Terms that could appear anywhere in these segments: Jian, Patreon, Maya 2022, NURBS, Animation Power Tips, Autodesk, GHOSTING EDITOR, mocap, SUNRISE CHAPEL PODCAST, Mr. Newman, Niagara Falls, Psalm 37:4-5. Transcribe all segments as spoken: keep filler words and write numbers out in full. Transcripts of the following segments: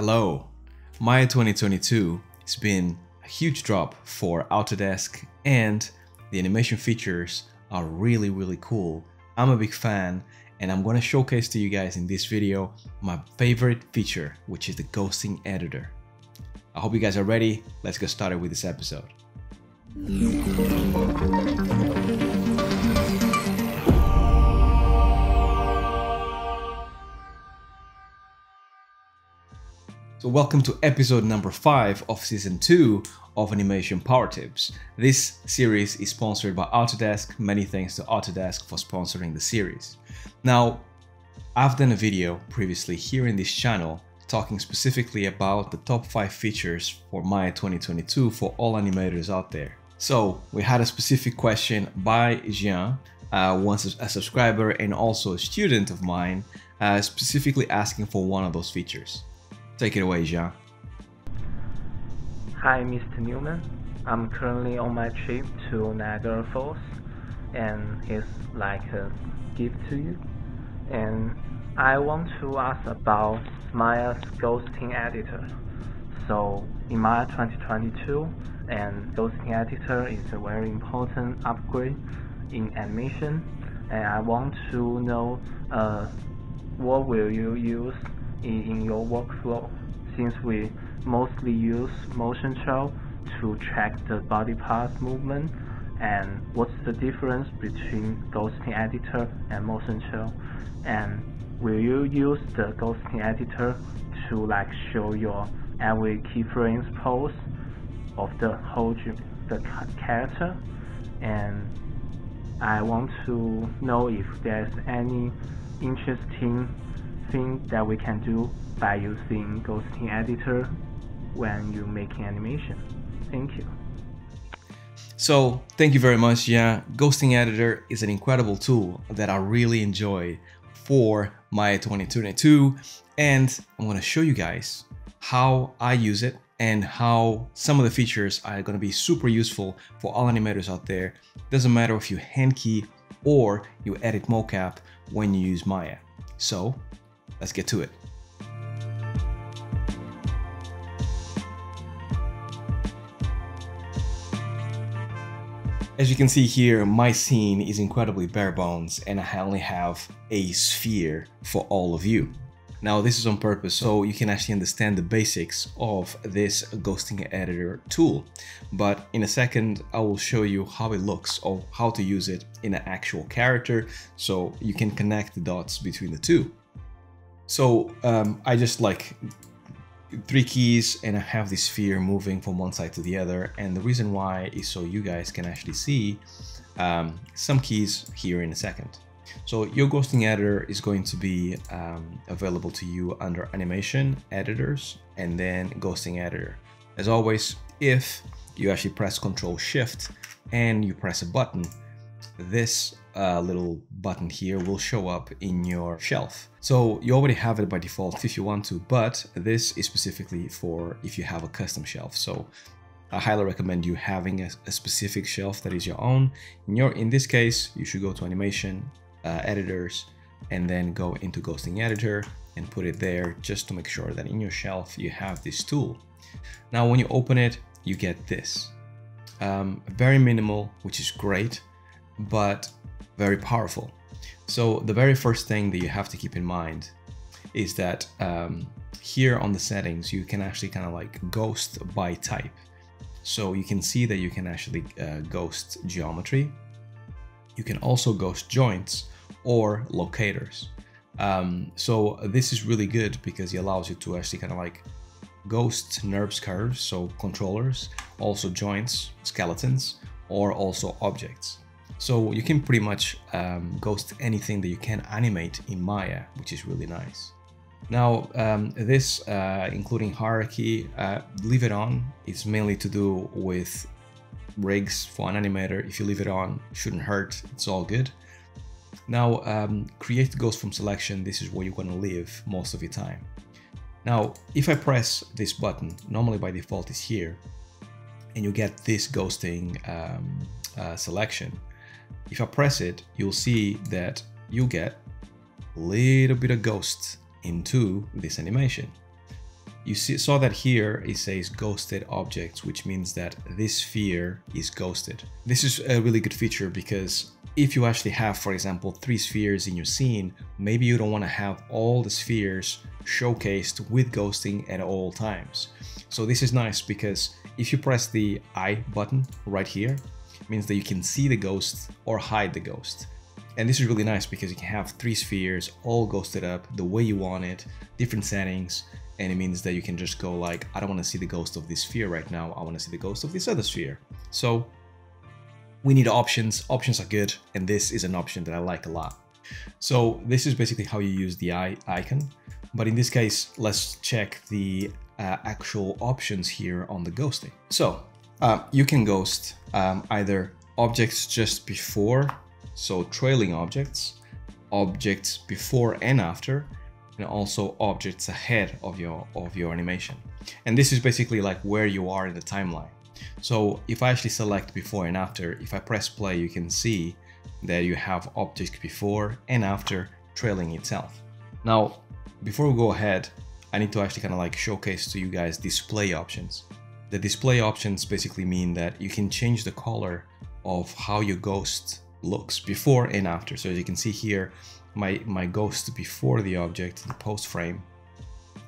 Hello! Maya twenty twenty-two has been a huge drop for Autodesk, and the animation features are really really cool. I'm a big fan, and I'm going to showcase to you guys in this video my favorite feature, which is the Ghosting Editor. I hope you guys are ready. Let's get started with this episode. So welcome to episode number five of season two of Animation Power Tips. This series is sponsored by Autodesk. Many thanks to Autodesk for sponsoring the series. Now, I've done a video previously here in this channel talking specifically about the top five features for Maya twenty twenty-two for all animators out there. So we had a specific question by Jian, uh, once a subscriber and also a student of mine, uh, specifically asking for one of those features. Take it away, Jian. Hi, Mister Newman. I'm currently on my trip to Niagara Falls, and it's like a gift to you. And I want to ask about Maya's Ghosting Editor. So in Maya twenty twenty-two, and Ghosting Editor is a very important upgrade in animation. And I want to know uh, what will you use in your workflow, since we mostly use motion trail to track the body parts movement. And what's the difference between Ghosting Editor and motion trail, and will you use the Ghosting Editor to like show your every keyframes pose of the whole the character? And I want to know if there's any interesting thing that we can do by using Ghosting Editor when you making animation. Thank you. So thank you very much. Yeah, Ghosting Editor is an incredible tool that I really enjoy for Maya twenty twenty-two, and I'm going to show you guys how I use it and how some of the features are going to be super useful for all animators out there. Doesn't matter if you hand key or you edit mocap when you use Maya. So let's get to it. As you can see here, my scene is incredibly bare bones, and I only have a sphere for all of you. Now, this is on purpose, so you can actually understand the basics of this Ghosting Editor tool. But in a second, I will show you how it looks or how to use it in an actual character, so you can connect the dots between the two. So um, I just like three keys and I have this sphere moving from one side to the other. And the reason why is so you guys can actually see um, some keys here in a second. So your Ghosting Editor is going to be um, available to you under Animation, Editors, and then Ghosting Editor. As always, if you actually press Control Shift and you press a button, this uh, little button here will show up in your shelf. So you already have it by default if you want to, but this is specifically for if you have a custom shelf. So I highly recommend you having a, a specific shelf that is your own. In, your, in this case, you should go to Animation, uh, Editors, and then go into Ghosting Editor and put it there just to make sure that in your shelf you have this tool. Now, when you open it, you get this. Um, very minimal, which is great, but very powerful. So the very first thing that you have to keep in mind is that um, here on the settings, you can actually kind of like ghost by type. So you can see that you can actually uh, ghost geometry. You can also ghost joints or locators. Um, so this is really good because it allows you to actually kind of like ghost NURBS curves, so controllers, also joints, skeletons, or also objects. So you can pretty much um, ghost anything that you can animate in Maya, which is really nice. Now, um, this, uh, including hierarchy, uh, leave it on. It's mainly to do with rigs for an animator. If you leave it on, it shouldn't hurt. It's all good. Now, um, create ghost from selection. This is where you're going to live most of your time. Now, if I press this button, normally by default is here, and you get this ghosting um, uh, selection. If I press it, you'll see that you get a little bit of ghost into this animation. You see, saw that here it says ghosted objects, which means that this sphere is ghosted. This is a really good feature because if you actually have, for example, three spheres in your scene, maybe you don't want to have all the spheres showcased with ghosting at all times. So this is nice because if you press the I button right here, it means that you can see the ghost or hide the ghost. And this is really nice because you can have three spheres all ghosted up the way you want it, different settings, and it means that you can just go like, I don't want to see the ghost of this sphere right now, I want to see the ghost of this other sphere. So we need options. Options are good, and this is an option that I like a lot. So this is basically how you use the eye icon, but in this case, let's check the uh, actual options here on the ghosting. So uh, you can ghost um, either objects just before, so trailing objects, objects before and after, and also objects ahead of your of your animation. And this is basically like where you are in the timeline. So if I actually select before and after, if I press play, you can see that you have objects before and after trailing itself. Now, before we go ahead, I need to actually kind of like showcase to you guys display options. The display options basically mean that you can change the color of how your ghost looks before and after. So as you can see here, my, my ghost before the object, the post frame,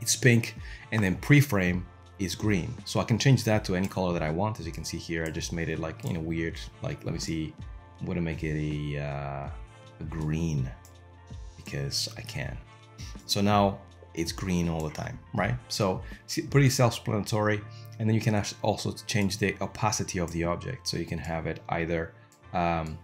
it's pink, and then pre-frame is green. So I can change that to any color that I want. As you can see here, I just made it like, you know, weird, like, let me see, I'm gonna make it a, uh, a green because I can. So now it's green all the time, right? So it's pretty self-explanatory. And then you can also change the opacity of the object. So you can have it either um,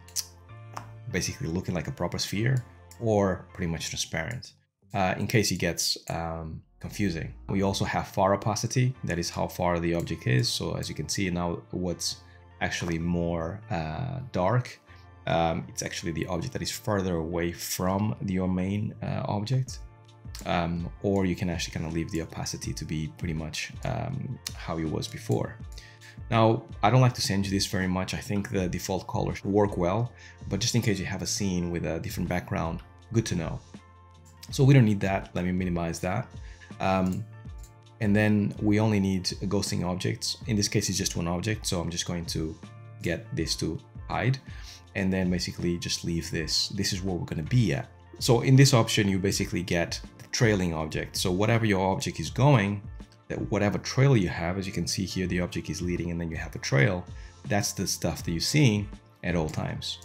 basically looking like a proper sphere or pretty much transparent uh, in case it gets um, confusing. We also have far opacity, that is how far the object is. So as you can see now, what's actually more uh, dark, um, it's actually the object that is further away from your main uh, object. Um, or you can actually kind of leave the opacity to be pretty much um, how it was before. Now, I don't like to change this very much. I think the default colors work well, but just in case you have a scene with a different background, good to know. So we don't need that. Let me minimize that. Um, and then we only need ghosting objects. In this case, it's just one object. So I'm just going to get this to hide and then basically just leave this. This is where we're going to be at. So in this option, you basically get the trailing object. So whatever your object is going, that whatever trail you have, as you can see here, the object is leading and then you have a trail. That's the stuff that you're seeing at all times.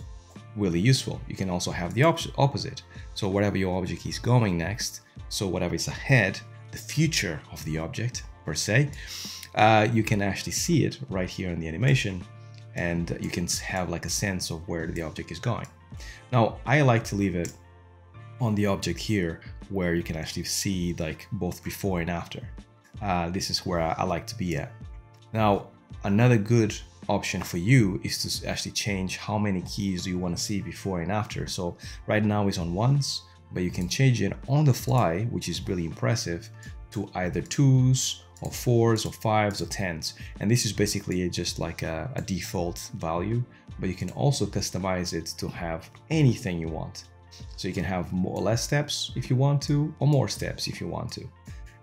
Really useful. You can also have the op opposite. So whatever your object is going next, so whatever is ahead, the future of the object per se, uh, you can actually see it right here in the animation, and you can have like a sense of where the object is going. Now, I like to leave it on the object here where you can actually see like both before and after. Uh, this is where I, I like to be at. Now, another good option for you is to actually change how many keys do you want to see before and after. So right now it's on ones, but you can change it on the fly, which is really impressive, to either twos or fours or fives or tens. And this is basically just like a, a default value, but you can also customize it to have anything you want. So you can have more or less steps if you want to, or more steps if you want to.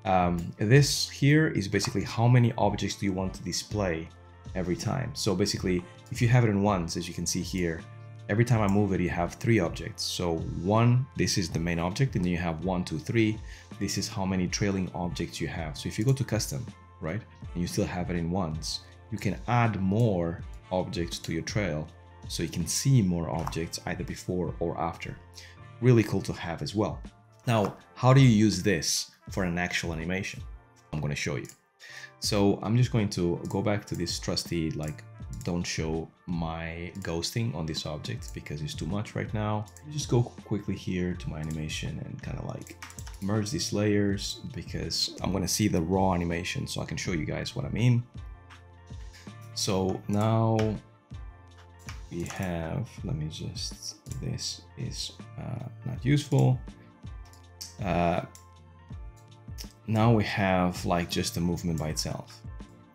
Um, this here is basically how many objects do you want to display every time. So basically, if you have it in ones, as you can see here, every time I move it, you have three objects. So one, this is the main object, and then you have one, two, three. This is how many trailing objects you have. So if you go to custom, right, and you still have it in ones, you can add more objects to your trail so you can see more objects either before or after. Really cool to have as well. Now, how do you use this for an actual animation? I'm going to show you. So I'm just going to go back to this trusty, like, don't show my ghosting on this object because it's too much right now. Just go quickly here to my animation and kind of like merge these layers because I'm going to see the raw animation so I can show you guys what I mean. So now we have, let me just, this is uh, not useful. Uh, now we have like just the movement by itself.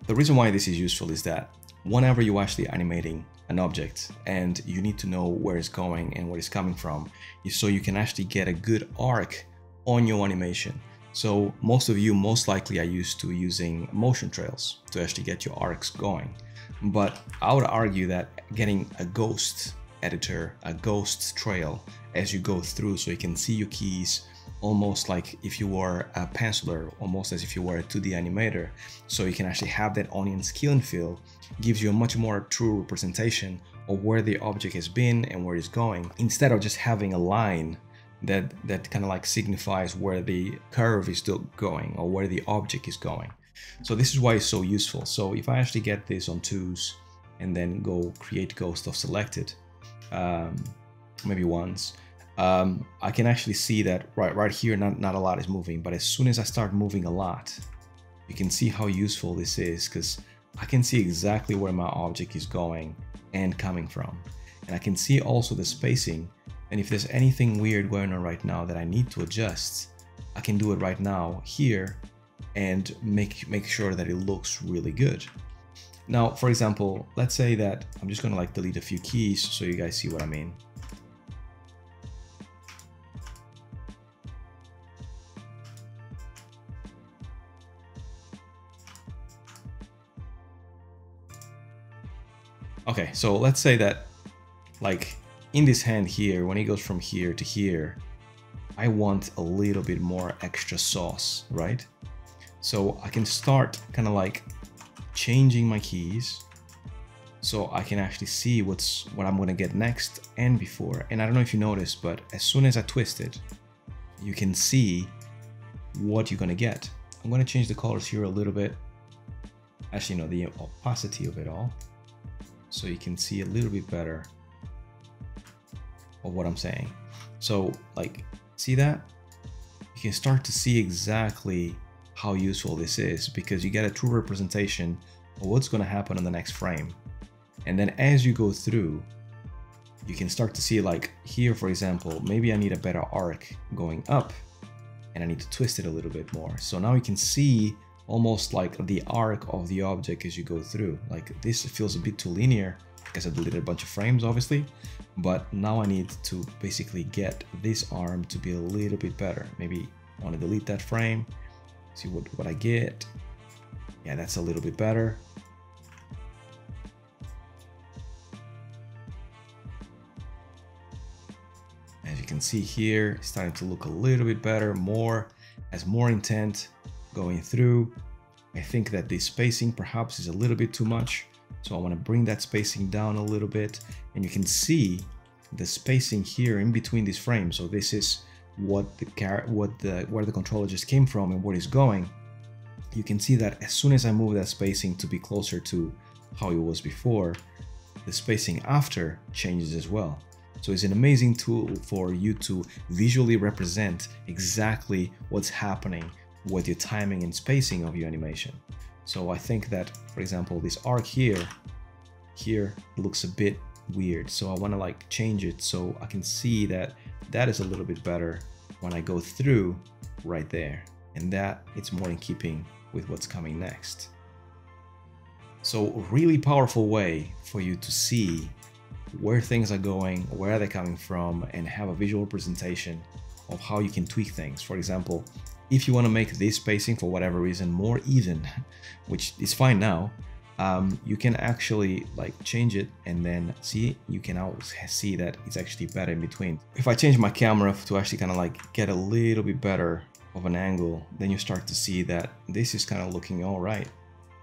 The reason why this is useful is that whenever you're actually animating an object and you need to know where it's going and where it's coming from, so you can actually get a good arc on your animation. So most of you most likely are used to using motion trails to actually get your arcs going. But I would argue that getting a ghost editor, a ghost trail as you go through so you can see your keys almost like if you were a penciler, almost as if you were a two D animator, so you can actually have that onion skill and feel, gives you a much more true representation of where the object has been and where it's going, instead of just having a line that that kind of like signifies where the curve is still going or where the object is going. So this is why it's so useful. So if I actually get this on twos and then go create ghost of selected, um, maybe once, um, I can actually see that right right here not, not a lot is moving, but as soon as I start moving a lot, you can see how useful this is, because I can see exactly where my object is going and coming from, and I can see also the spacing. And if there's anything weird going on right now that I need to adjust, I can do it right now here and make make sure that it looks really good. Now, for example, let's say that I'm just gonna like delete a few keys so you guys see what I mean. Okay, so let's say that like in this hand here, when it goes from here to here, I want a little bit more extra sauce, right? So I can start kind of like changing my keys so I can actually see what's what I'm gonna get next and before. And I don't know if you noticed, but as soon as I twist it, you can see what you're gonna get. I'm gonna change the colors here a little bit. Actually, no, the opacity of it all, so you can see a little bit better of what I'm saying. So like, see that? You can start to see exactly how useful this is, because you get a true representation of what's going to happen on the next frame. And then as you go through, you can start to see, like here for example, maybe I need a better arc going up and I need to twist it a little bit more. So now you can see almost like the arc of the object as you go through. Like this feels a bit too linear, because I deleted a bunch of frames obviously, but now I need to basically get this arm to be a little bit better. Maybe I want to delete that frame, see what, what I get. Yeah, that's a little bit better. As you can see here, it's starting to look a little bit better, more, has more intent going through. I think that the spacing perhaps is a little bit too much, so I want to bring that spacing down a little bit, and you can see the spacing here in between these frames. So this is what the car what the where the controller just came from and what is going. You can see that as soon as I move that spacing to be closer to how it was before, the spacing after changes as well. So it's an amazing tool for you to visually represent exactly what's happening with your timing and spacing of your animation. So I think that, for example, this arc here, here looks a bit weird. So I want to like change it so I can see that that is a little bit better when I go through right there, and that it's more in keeping with what's coming next. So really powerful way for you to see where things are going, where they're coming from, and have a visual representation of how you can tweak things. For example, if you want to make this spacing for whatever reason more even, which is fine now, um, you can actually like change it, and then see, you can always see that it's actually better in between. If I change my camera to actually kind of like get a little bit better of an angle, then you start to see that this is kind of looking all right.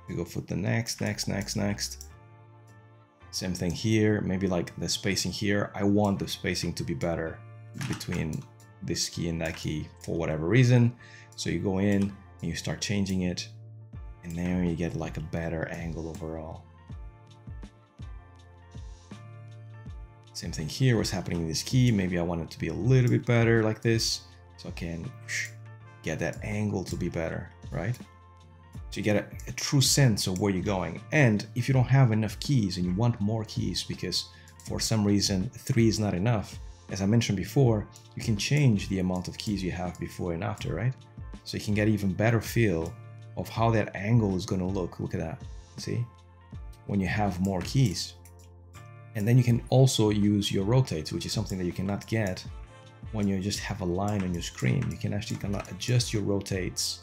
You go for the next, next, next, next. Same thing here, maybe like the spacing here. I want the spacing to be better between this key and that key for whatever reason. So you go in and you start changing it, and then you get like a better angle overall. Same thing here, what's happening in this key. Maybe I want it to be a little bit better like this, so I can get that angle to be better, right? So you get a, a true sense of where you're going. And if you don't have enough keys and you want more keys because for some reason three is not enough, as I mentioned before, you can change the amount of keys you have before and after, right? So you can get even better feel of how that angle is going to look. Look at that, see? When you have more keys. And then you can also use your rotates, which is something that you cannot get when you just have a line on your screen, you can actually kind of adjust your rotates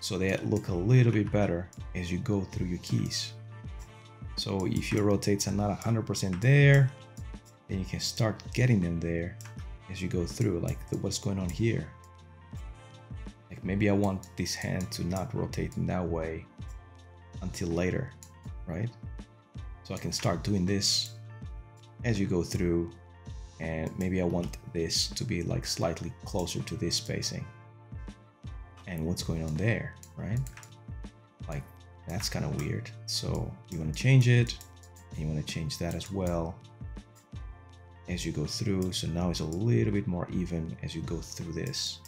so they look a little bit better as you go through your keys. So if your rotates are not one hundred percent there, then you can start getting them there as you go through, like the, what's going on here. Like maybe I want this hand to not rotate in that way until later, right? So I can start doing this as you go through, and maybe I want this to be like slightly closer to this spacing. And what's going on there, right? Like that's kind of weird. So you want to change it, and you want to change that as well as you go through. So now it's a little bit more even as you go through this.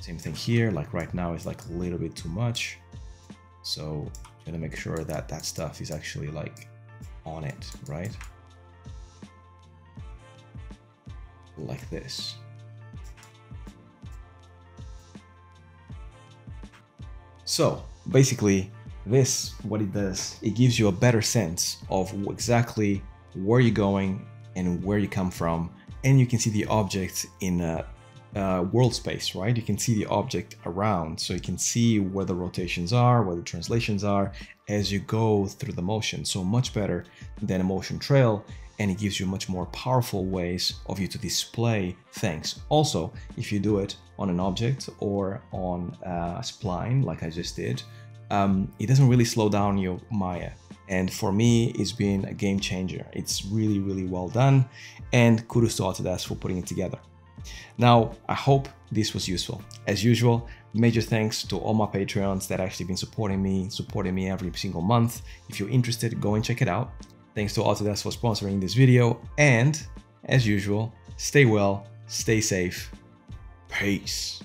Same thing here, like right now it's like a little bit too much. So I'm gonna make sure that that stuff is actually like on it, right? Like this. So basically this, what it does, it gives you a better sense of exactly where you're going and where you come from, and you can see the objects in a uh, world space, right? You can see the object around, so you can see where the rotations are, where the translations are as you go through the motion. So much better than a motion trail, and it gives you much more powerful ways of you to display things. Also, if you do it on an object or on a spline, like I just did, um, it doesn't really slow down your Maya. And for me, it's been a game changer. It's really, really well done. And kudos to Autodesk for putting it together. Now, I hope this was useful. As usual, major thanks to all my Patreons that have actually been supporting me, supporting me every single month. If you're interested, go and check it out. Thanks to Autodesk for sponsoring this video. And as usual, stay well, stay safe. Peace.